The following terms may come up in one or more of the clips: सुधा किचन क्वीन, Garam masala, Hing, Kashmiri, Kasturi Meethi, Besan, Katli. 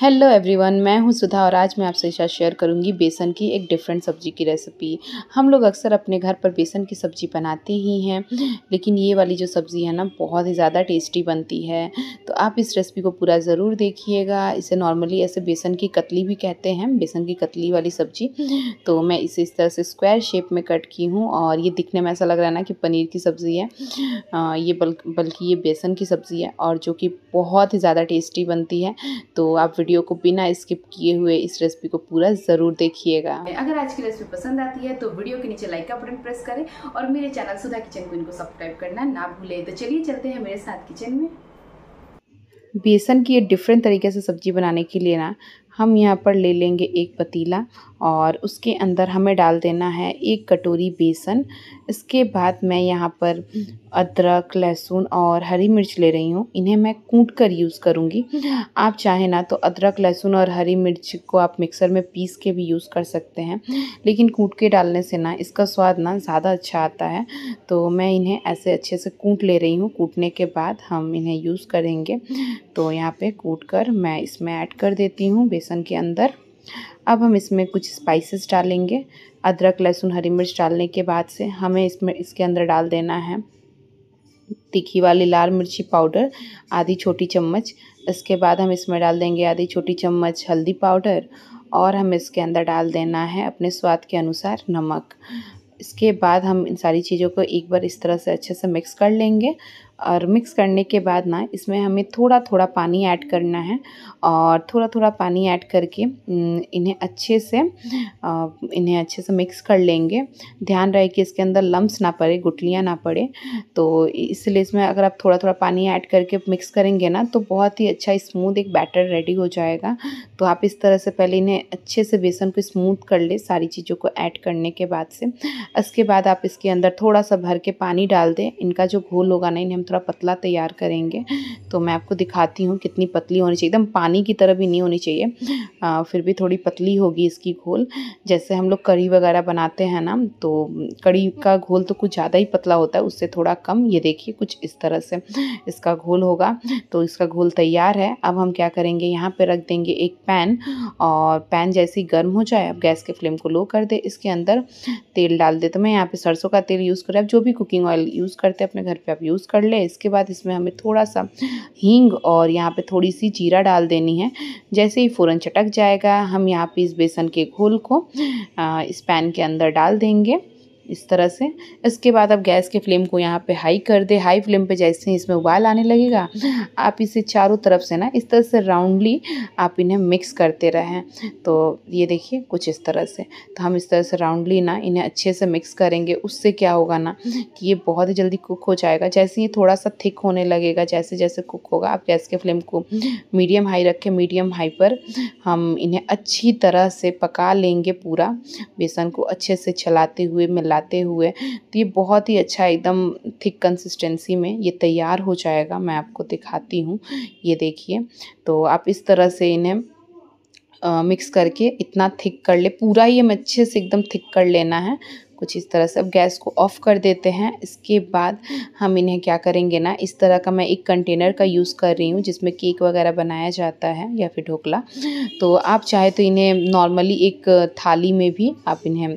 Hello everyone, मैं हूं सुधा और आज मैं आपसे साथ शेयर करूंगी बेसन की एक डिफरेंट सब्ज़ी की रेसिपी। हम लोग अक्सर अपने घर पर बेसन की सब्ज़ी बनाते ही हैं, लेकिन ये वाली जो सब्ज़ी है ना बहुत ही ज़्यादा टेस्टी बनती है। तो आप इस रेसिपी को पूरा ज़रूर देखिएगा। इसे नॉर्मली ऐसे बेसन की कतली भी कहते हैं, बेसन की कतली वाली सब्ज़ी। तो मैं इसे इस तरह से स्क्वायर शेप में कट की हूँ और ये दिखने में ऐसा लग रहा है ना कि पनीर की सब्ज़ी है, ये बल्कि ये बेसन की सब्ज़ी है और जो कि बहुत ही ज़्यादा टेस्टी बनती है। तो आप वीडियो को बिना स्किप किए हुए इस रेसिपी को पूरा जरूर देखिएगा। अगर आज की रेसिपी पसंद आती है तो वीडियो के नीचे लाइक का बटन प्रेस करें और मेरे चैनल सुधा किचन क्वीन को सब्सक्राइब करना ना भूलें। तो चलिए चलते हैं मेरे साथ किचन में। बेसन की ये डिफरेंट तरीके से सब्जी बनाने के लिए ना हम यहाँ पर ले लेंगे एक पतीला और उसके अंदर हमें डाल देना है एक कटोरी बेसन। इसके बाद मैं यहाँ पर अदरक, लहसुन और हरी मिर्च ले रही हूँ। इन्हें मैं कूट कर यूज़ करूँगी। आप चाहे ना तो अदरक, लहसुन और हरी मिर्च को आप मिक्सर में पीस के भी यूज़ कर सकते हैं, लेकिन कूट के डालने से ना इसका स्वाद ना ज़्यादा अच्छा आता है। तो मैं इन्हें ऐसे अच्छे से कूट ले रही हूँ। कूटने के बाद हम इन्हें यूज़ करेंगे। तो यहाँ पर कूट कर मैं इसमें ऐड कर देती हूँ बेसन के अंदर। अब हम इसमें कुछ स्पाइसेस डालेंगे। अदरक, लहसुन, हरी मिर्च डालने के बाद से हमें इसमें इसके अंदर डाल देना है तीखी वाली लाल मिर्ची पाउडर आधी छोटी चम्मच। इसके बाद हम इसमें डाल देंगे आधी छोटी चम्मच हल्दी पाउडर और हम इसके अंदर डाल देना है अपने स्वाद के अनुसार नमक। इसके बाद हम इन सारी चीज़ों को एक बार इस तरह से अच्छे से मिक्स कर लेंगे और मिक्स करने के बाद ना इसमें हमें थोड़ा थोड़ा पानी ऐड करना है और थोड़ा थोड़ा पानी ऐड करके इन्हें अच्छे से मिक्स कर लेंगे। ध्यान रहे कि इसके अंदर लम्स ना पड़े, गुठलियाँ ना पड़े। तो इसलिए इसमें अगर आप थोड़ा थोड़ा पानी ऐड करके मिक्स करेंगे ना तो बहुत ही अच्छा स्मूथ एक बैटर रेडी हो जाएगा। तो आप इस तरह से पहले इन्हें अच्छे से बेसन को स्मूथ कर ले सारी चीज़ों को ऐड करने के बाद से। इसके बाद आप इसके अंदर थोड़ा सा भर के पानी डाल दें। इनका जो घोल होगा ना इन्हें थोड़ा पतला तैयार करेंगे। तो मैं आपको दिखाती हूँ कितनी पतली होनी चाहिए, एकदम पानी की तरह भी नहीं होनी चाहिए, फिर भी थोड़ी पतली होगी इसकी घोल। जैसे हम लोग कढ़ी वगैरह बनाते हैं ना तो कढ़ी का घोल तो कुछ ज़्यादा ही पतला होता है, उससे थोड़ा कम। ये देखिए कुछ इस तरह से इसका घोल होगा। तो इसका घोल तैयार है। अब हम क्या करेंगे, यहाँ पर रख देंगे एक पैन और पैन जैसे ही गर्म हो जाए अब गैस के फ्लेम को लो कर दे। इसके अंदर तेल डाल दे। तो मैं यहाँ पर सरसों का तेल यूज़ कर रही हूँ। आप जो भी कुकिंग ऑयल यूज़ करते हैं अपने घर पर आप यूज़ कर ले। इसके बाद इसमें हमें थोड़ा सा हींग और यहाँ पे थोड़ी सी जीरा डाल देनी है। जैसे ही फ़ौरन चटक जाएगा हम यहाँ पे इस बेसन के घोल को इस पैन के अंदर डाल देंगे इस तरह से। इसके बाद आप गैस के फ्लेम को यहाँ पे हाई कर दे। हाई फ्लेम पे जैसे ही इसमें उबाल आने लगेगा आप इसे चारों तरफ से ना इस तरह से राउंडली आप इन्हें मिक्स करते रहें। तो ये देखिए कुछ इस तरह से। तो हम इस तरह से राउंडली ना इन्हें अच्छे से मिक्स करेंगे। उससे क्या होगा ना कि ये बहुत ही जल्दी कुक हो जाएगा। जैसे ये थोड़ा सा थिक होने लगेगा, जैसे जैसे कुक होगा आप गैस के फ्लेम को मीडियम हाई रखें। मीडियम हाई पर हम इन्हें अच्छी तरह से पका लेंगे, पूरा बेसन को अच्छे से चलाते हुए मिलाते हुए। तो ये बहुत ही अच्छा एकदम थिक कंसिस्टेंसी में ये तैयार हो जाएगा। मैं आपको दिखाती हूँ, ये देखिए। तो आप इस तरह से इन्हें मिक्स करके इतना थिक कर ले, पूरा ही हम अच्छे से एकदम थिक कर लेना है कुछ इस तरह से। अब गैस को ऑफ कर देते हैं। इसके बाद हम इन्हें क्या करेंगे ना, इस तरह का मैं एक कंटेनर का यूज़ कर रही हूँ जिसमें केक वगैरह बनाया जाता है या फिर ढोकला। तो आप चाहे तो इन्हें नॉर्मली एक थाली में भी आप इन्हें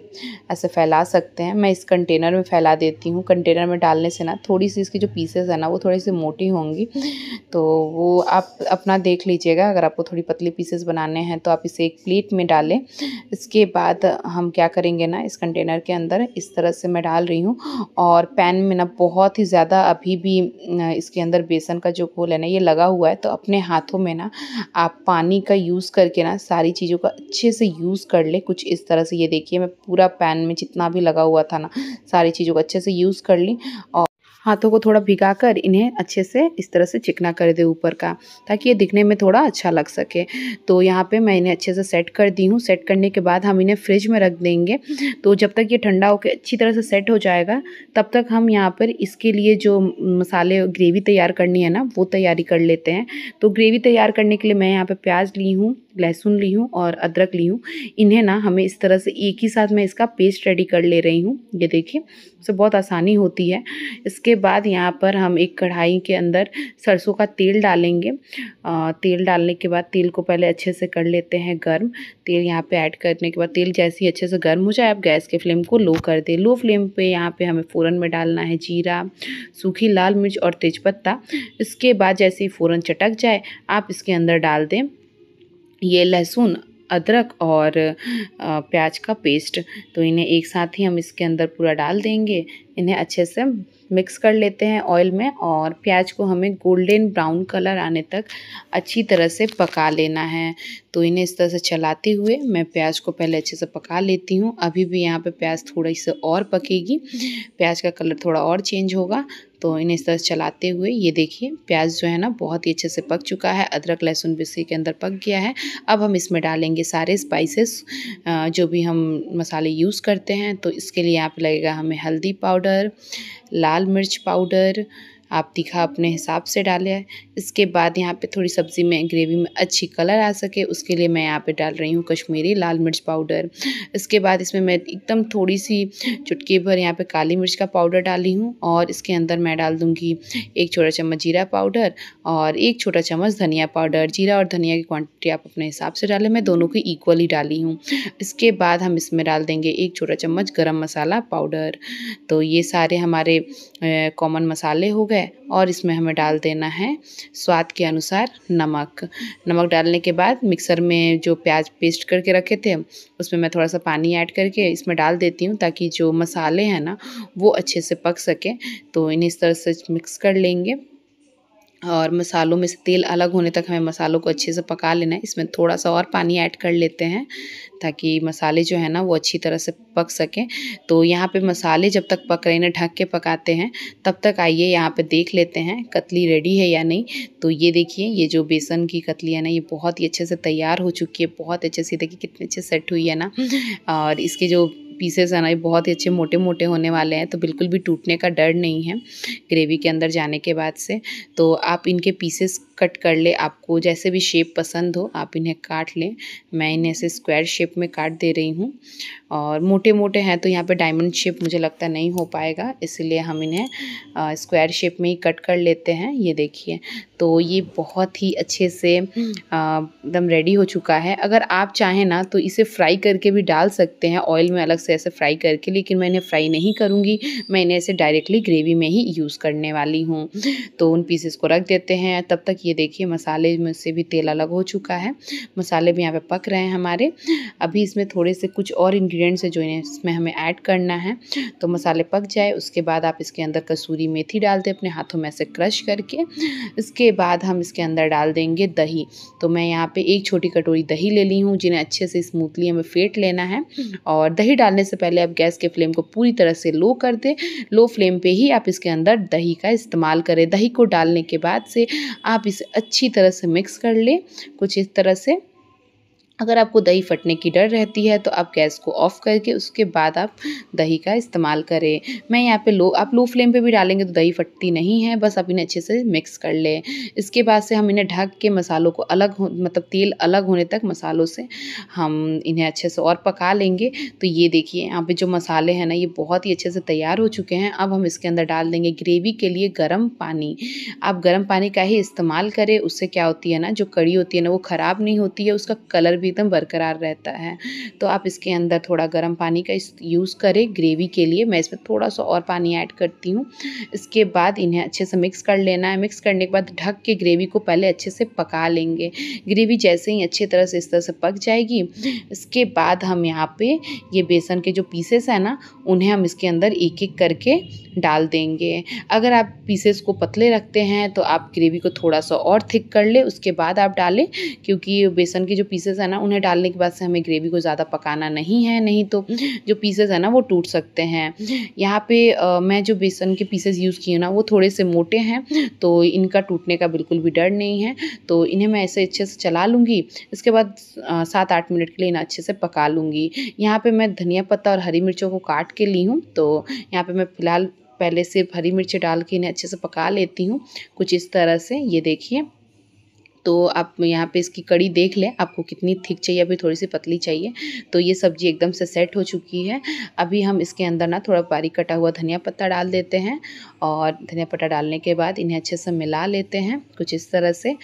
ऐसे फैला सकते हैं। मैं इस कंटेनर में फैला देती हूँ। कंटेनर में डालने से ना थोड़ी सी इसकी जो पीसेस है ना वो थोड़ी सी मोटी होंगी, तो वो आप अपना देख लीजिएगा। अगर आपको थोड़ी पतली पीसेस बनाने हैं तो आप इसे एक प्लेट में डालें। इसके बाद हम क्या करेंगे ना, इस कंटेनर के अंदर इस तरह से मैं डाल रही हूँ और पैन में ना बहुत ही ज़्यादा अभी भी इसके अंदर बेसन का जो घोल है ना ये लगा हुआ है। तो अपने हाथों में ना आप पानी का यूज़ करके ना सारी चीज़ों का अच्छे से यूज़ कर ले कुछ इस तरह से। ये देखिए मैं पूरा पैन में जितना भी लगा हुआ था ना सारी चीज़ों को अच्छे से यूज़ कर ली और हाथों को थोड़ा भिगा कर इन्हें अच्छे से इस तरह से चिकना कर दे ऊपर का, ताकि ये दिखने में थोड़ा अच्छा लग सके। तो यहाँ पे मैं इन्हें अच्छे से सेट कर दी हूँ। सेट करने के बाद हम इन्हें फ्रिज में रख देंगे। तो जब तक ये ठंडा होकर अच्छी तरह से सेट हो जाएगा तब तक हम यहाँ पर इसके लिए जो मसाले ग्रेवी तैयार करनी है ना वो तैयारी कर लेते हैं। तो ग्रेवी तैयार करने के लिए मैं यहाँ पर प्याज ली हूँ, लहसुन ली हूँ और अदरक ली हूँ। इन्हें ना हमें इस तरह से एक ही साथ मैं इसका पेस्ट रेडी कर ले रही हूँ। ये देखिए, इससे बहुत आसानी होती है। इसके बाद यहाँ पर हम एक कढ़ाई के अंदर सरसों का तेल डालेंगे। तेल डालने के बाद तेल को पहले अच्छे से कर लेते हैं गर्म। तेल यहाँ पे ऐड करने के बाद तेल जैसे ही अच्छे से गर्म हो जाए, आप गैस के फ्लेम को लो कर दें। लो फ्लेम पे यहाँ पे हमें फ़ौरन में डालना है जीरा, सूखी लाल मिर्च और तेज़पत्ता। इसके बाद जैसे ही फ़ौरन चटक जाए, आप इसके अंदर डाल दें ये लहसुन, अदरक और प्याज का पेस्ट। तो इन्हें एक साथ ही हम इसके अंदर पूरा डाल देंगे। इन्हें अच्छे से मिक्स कर लेते हैं ऑयल में और प्याज को हमें गोल्डन ब्राउन कलर आने तक अच्छी तरह से पका लेना है। तो इन्हें इस तरह से चलाते हुए मैं प्याज को पहले अच्छे से पका लेती हूँ। अभी भी यहाँ पे प्याज थोड़ी सी और पकेगी, प्याज का कलर थोड़ा और चेंज होगा। तो इन्हें इस तरह से चलाते हुए ये देखिए प्याज जो है ना बहुत ही अच्छे से पक चुका है, अदरक लहसुन भी इसी के अंदर पक गया है। अब हम इसमें डालेंगे सारे स्पाइसेस जो भी हम मसाले यूज़ करते हैं। तो इसके लिए यहाँ पे लगेगा हमें हल्दी पाउडर, लाल मिर्च पाउडर, आप तीखा अपने हिसाब से डालें। इसके बाद यहाँ पे थोड़ी सब्ज़ी में, ग्रेवी में अच्छी कलर आ सके उसके लिए मैं यहाँ पे डाल रही हूँ कश्मीरी लाल मिर्च पाउडर। इसके बाद इसमें मैं एकदम थोड़ी सी चुटकी भर यहाँ पे काली मिर्च का पाउडर डाली हूँ और इसके अंदर मैं डाल दूँगी 1 छोटा चम्मच जीरा पाउडर और 1 छोटा चम्मच धनिया पाउडर। जीरा और धनिया की क्वान्टिटी आप अपने हिसाब से डालें, मैं दोनों की इक्वली डाली हूँ। इसके बाद हम इसमें डाल देंगे 1 छोटा चम्मच गरम मसाला पाउडर। तो ये सारे हमारे कॉमन मसाले हो गए और इसमें हमें डाल देना है स्वाद के अनुसार नमक। नमक डालने के बाद मिक्सर में जो प्याज पेस्ट करके रखे थे उसमें मैं थोड़ा सा पानी ऐड करके इसमें डाल देती हूँ ताकि जो मसाले हैं ना वो अच्छे से पक सके। तो इन्हें इस तरह से मिक्स कर लेंगे और मसालों में से तेल अलग होने तक हमें मसालों को अच्छे से पका लेना है। इसमें थोड़ा सा और पानी ऐड कर लेते हैं ताकि मसाले जो है ना वो अच्छी तरह से पक सकें। तो यहाँ पे मसाले जब तक पक रहे हैं, ढक के पकाते हैं तब तक। आइए यहाँ पे देख लेते हैं कतली रेडी है या नहीं। तो ये देखिए ये जो बेसन की कतली है ना ये बहुत ही अच्छे से तैयार हो चुकी है, बहुत अच्छे से। देखिए कितने अच्छे सेट हुई है ना, और इसके जो पीसेस है ना ये बहुत ही अच्छे मोटे मोटे होने वाले हैं। तो बिल्कुल भी टूटने का डर नहीं है ग्रेवी के अंदर जाने के बाद से। तो आप इनके पीसेस कट कर ले, आपको जैसे भी शेप पसंद हो आप इन्हें काट लें। मैं इन्हें ऐसे स्क्वायर शेप में काट दे रही हूँ और मोटे मोटे हैं तो यहाँ पे डायमंड शेप मुझे लगता नहीं हो पाएगा, इसलिए हम इन्हें स्क्वायर शेप में ही कट कर लेते हैं। ये देखिए तो ये बहुत ही अच्छे से एकदम रेडी हो चुका है। अगर आप चाहें ना तो इसे फ्राई करके भी डाल सकते हैं ऑयल में अलग से ऐसे फ्राई करके, लेकिन मैं इन्हें फ्राई नहीं करूँगी, मैं इन्हें ऐसे डायरेक्टली ग्रेवी में ही यूज़ करने वाली हूँ। तो उन पीसेस को रख देते हैं। तब तक ये देखिए मसाले में से भी तेल अलग हो चुका है, मसाले भी यहाँ पे पक रहे हैं हमारे। अभी इसमें थोड़े से कुछ और इंग्रेडिएंट्स हैं जो इन्हें इसमें हमें ऐड करना है। तो मसाले पक जाए उसके बाद आप इसके अंदर कसूरी मेथी डाल दें अपने हाथों में ऐसे क्रश करके। इसके बाद हम इसके अंदर डाल देंगे दही। तो मैं यहाँ पे 1 छोटी कटोरी दही ले ली हूँ जिन्हें अच्छे से स्मूथली हमें फेंट लेना है। और दही डालने से पहले आप गैस के फ्लेम को पूरी तरह से लो कर दें। लो फ्लेम पर ही आप इसके अंदर दही का इस्तेमाल करें। दही को डालने के बाद से आप इसे अच्छी तरह से मिक्स कर ले कुछ इस तरह से। अगर आपको दही फटने की डर रहती है तो आप गैस को ऑफ़ करके उसके बाद आप दही का इस्तेमाल करें। मैं यहाँ पे आप लो फ्लेम पे भी डालेंगे तो दही फटती नहीं है, बस आप इन्हें अच्छे से मिक्स कर लें। इसके बाद से हम इन्हें ढक के मसालों को तेल अलग होने तक मसालों से हम इन्हें अच्छे से और पका लेंगे। तो ये देखिए यहाँ पर जो मसाले हैं ना ये बहुत ही अच्छे से तैयार हो चुके हैं। अब हम इसके अंदर डाल देंगे ग्रेवी के लिए गर्म पानी। आप गर्म पानी का ही इस्तेमाल करें, उससे क्या होती है ना जो कड़ी होती है ना वो ख़राब नहीं होती है, उसका कलर एकदम बरकरार रहता है। तो आप इसके अंदर थोड़ा गर्म पानी का यूज़ करें ग्रेवी के लिए। मैं इसमें थोड़ा सा और पानी ऐड करती हूँ। इसके बाद इन्हें अच्छे से मिक्स कर लेना है। मिक्स करने के बाद ढक के ग्रेवी को पहले अच्छे से पका लेंगे। ग्रेवी जैसे ही अच्छी तरह से इस तरह से पक जाएगी इसके बाद हम यहाँ पे ये बेसन के जो पीसेस हैं ना उन्हें हम इसके अंदर एक एक करके डाल देंगे। अगर आप पीसेस को पतले रखते हैं तो आप ग्रेवी को थोड़ा सा और थिक कर ले उसके बाद आप डालें, क्योंकि बेसन के जो पीसेस हैं ना उन्हें डालने के बाद से हमें ग्रेवी को ज़्यादा पकाना नहीं है, नहीं तो जो पीसेस हैं ना वो टूट सकते हैं। यहाँ पे मैं जो बेसन के पीसेस यूज़ किए ना वो थोड़े से मोटे हैं तो इनका टूटने का बिल्कुल भी डर नहीं है। तो इन्हें मैं ऐसे अच्छे से चला लूँगी। इसके बाद 7-8 मिनट के लिए इन्हें अच्छे से पका लूँगी। यहाँ पर मैं धनिया पत्ता और हरी मिर्चों को काट के ली हूँ। तो यहाँ पर मैं फ़िलहाल पहले सिर्फ हरी मिर्च डाल के इन्हें अच्छे से पका लेती हूँ कुछ इस तरह से। ये देखिए तो आप यहाँ पे इसकी कड़ी देख लें आपको कितनी थिक चाहिए, अभी थोड़ी सी पतली चाहिए। तो ये सब्जी एकदम से सेट हो चुकी है। अभी हम इसके अंदर ना थोड़ा बारीक कटा हुआ धनिया पत्ता डाल देते हैं और धनिया पत्ता डालने के बाद इन्हें अच्छे से मिला लेते हैं कुछ इस तरह से।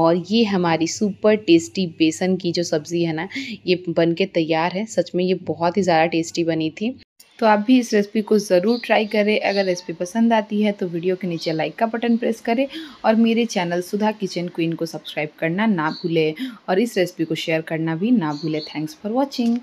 और ये हमारी सुपर टेस्टी बेसन की जो सब्ज़ी है ना, ये बन के तैयार है। सच में ये बहुत ही ज़्यादा टेस्टी बनी थी। तो आप भी इस रेसिपी को ज़रूर ट्राई करें। अगर रेसिपी पसंद आती है तो वीडियो के नीचे लाइक का बटन प्रेस करें और मेरे चैनल सुधा किचन क्वीन को सब्सक्राइब करना ना भूलें और इस रेसिपी को शेयर करना भी ना भूलें। Thanks for watching.